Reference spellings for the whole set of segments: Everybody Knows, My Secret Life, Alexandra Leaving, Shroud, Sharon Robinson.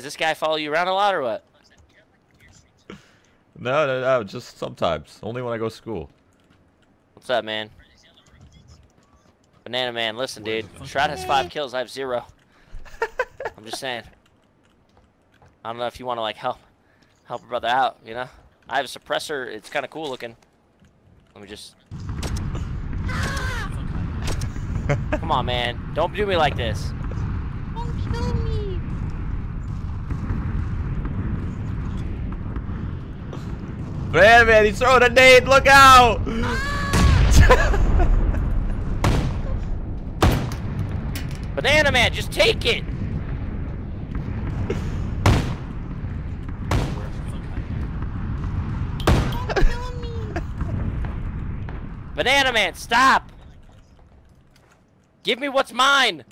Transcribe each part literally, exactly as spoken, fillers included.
Does this guy follow you around a lot or what? No, no, no, just sometimes. Only when I go to school. What's up, man? Banana Man, listen, dude. Shroud has five kills. I have zero. I'm just saying. I don't know if you want to like help, help a brother out. You know, I have a suppressor. It's kind of cool looking. Let me just. Come on, man. Don't do me like this. Don't kill me. Man, man, he's throwing a nade. Look out! Banana Man, just take it. Banana Man, stop! Give me what's mine!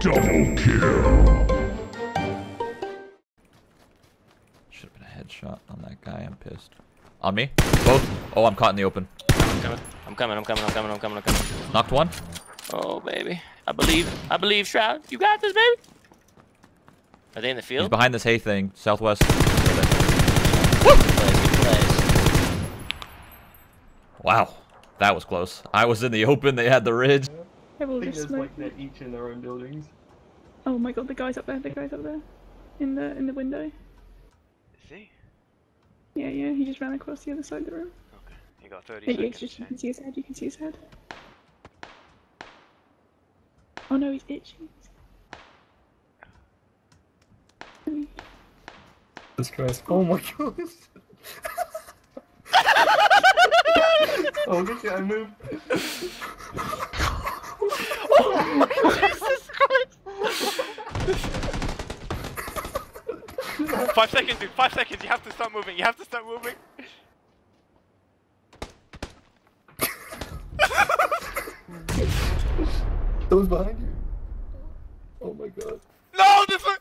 Double kill. Should have been a headshot on that guy. I'm pissed. On me? Both? Oh, I'm caught in the open. I'm coming. I'm coming. I'm coming. I'm coming. I'm coming. I'm coming. Knocked one. Oh, baby. I believe. I believe, Shroud. You got this, baby. Are they in the field? He's behind this hay thing. Southwest. Woo! Good place, good place. Wow. That was close. I was in the open. They had the ridge. I think there's like they're each in their own buildings. Oh my god, the guy's up there, the guy's up there. In the in the window. Is he? Yeah, yeah, he just ran across the other side of the room. Okay, you got thirty seconds. Itch, you can see his head, you can see his head. Oh no, he's itching. Jesus Christ. Oh my god. Oh, look at I moved. Jesus Christ! Five seconds, dude. Five seconds. You have to start moving. You have to start moving. That was behind you. Oh my god. No, this one.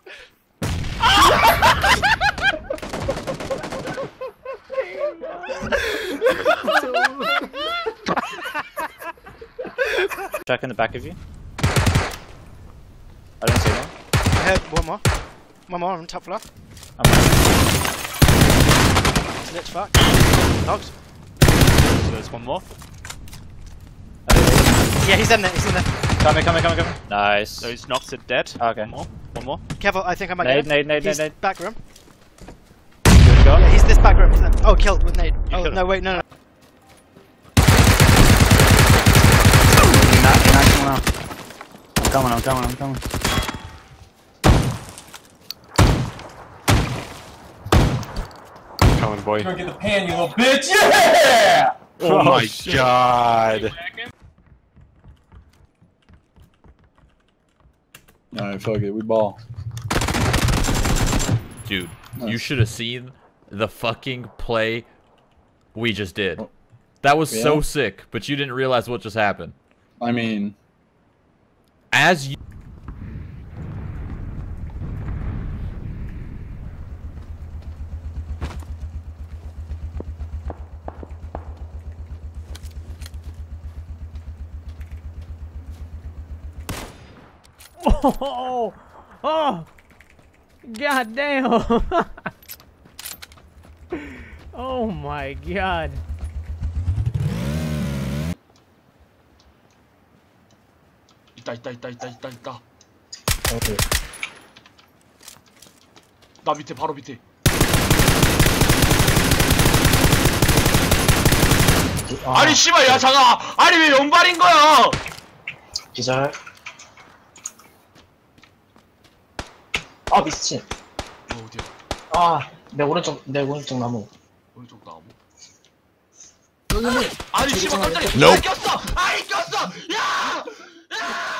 Jack in the back of you. I don't see one. I heard one more. One more on top left. I'm right. Let's fuck. Dogs. So there's one more. Yeah, he's in there. He's in there. Coming, coming, coming, coming. Nice. Those knocks are dead. Okay. One more. One more. Careful, I think I might nade, get it. Nade, nade, he's nade, nade. Back room. Yeah, he's this back room. Oh, killed with nade. You oh, no, him. Wait, no, no. I'm coming, I'm coming, I'm coming. I'm coming, boy. Go get the pan, you little bitch! Yeah! Oh, oh my shit. God! Alright, fuck it, we ball. Dude, nice. You should have seen the fucking play we just did. That was yeah. so sick, but you didn't realize what just happened. I mean... As you Oh, Oh! God damn! Oh my god.痛い痛い痛い痛い痛い痛い。Okay. 나 밑에 바로 밑에. 아. 아니 씨발 야 잠깐 아니 왜 연발인 거야? 기절. 아 미친. 어 어디야? 아 내 오른쪽 내 오른쪽 나무. 오른쪽 나무. 아니 씨발 깜짝이야. 아니 꼈어. 아니 꼈어. 야! 야!